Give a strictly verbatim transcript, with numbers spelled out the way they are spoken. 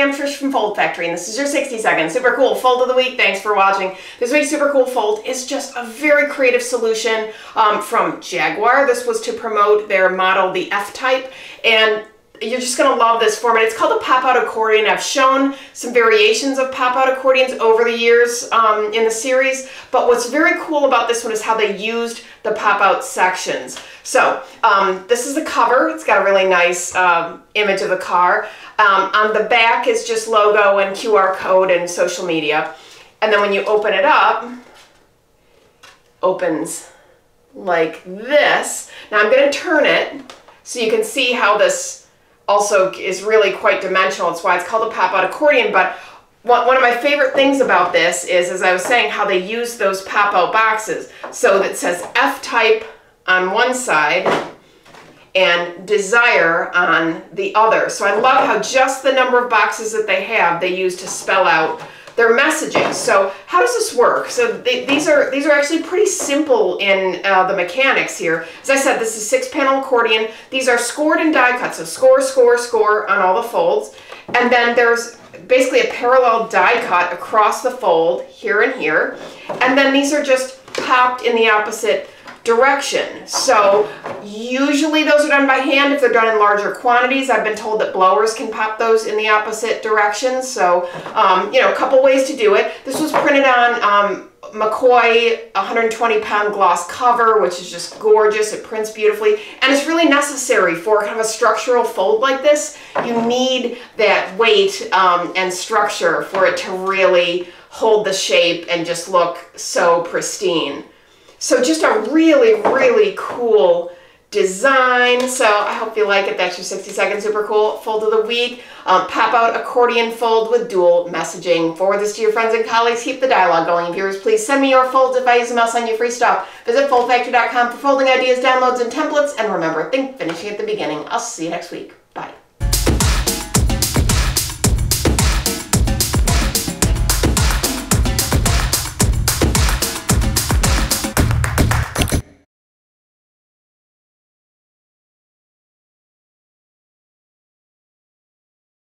I'm Trish from Fold Factory, and this is your sixty second super cool fold of the week. Thanks for watching. This week's super cool fold is just a very creative solution um, from Jaguar. This was to promote their model, the F-Type, and you're just going to love this format. It's called a pop-out accordion. I've shown some variations of pop-out accordions over the years um, in the series, but what's very cool about this one is how they used the pop-out sections. So um, this is the cover. It's got a really nice um, image of the car. Um, on the back is just logo and Q R code and social media. And then when you open it up, it opens like this. Now I'm going to turn it so you can see how this also is really quite dimensional. It's why it's called a pop-out accordion. But one of my favorite things about this is, as I was saying, how they use those pop-out boxes. So that says F-Type on one side and Desire on the other. So I love how just the number of boxes that they have, they use to spell out their messaging. So how does this work? So they, these are these are actually pretty simple in uh, the mechanics here. As I said, this is six panel accordion. These are scored and die cut. So score, score, score on all the folds. And then there's basically a parallel die cut across the fold here and here. And then these are just popped in the opposite direction. So usually those are done by hand if they're done in larger quantities. I've been told that blowers can pop those in the opposite direction. So, um, you know, a couple ways to do it. This was printed on um, McCoy one hundred twenty pound gloss cover, which is just gorgeous. It prints beautifully. And it's really necessary for kind of a structural fold like this. You need that weight um, and structure for it to really hold the shape and just look so pristine. So just a really, really cool design. So I hope you like it. That's your sixty second super cool fold of the week. Um, pop-out accordion fold with dual messaging. Forward this to your friends and colleagues. Keep the dialogue going. Viewers, please send me your folds. If I use them, I'll send you free stuff. Visit fold factory dot com for folding ideas, downloads, and templates. And remember, think finishing at the beginning. I'll see you next week.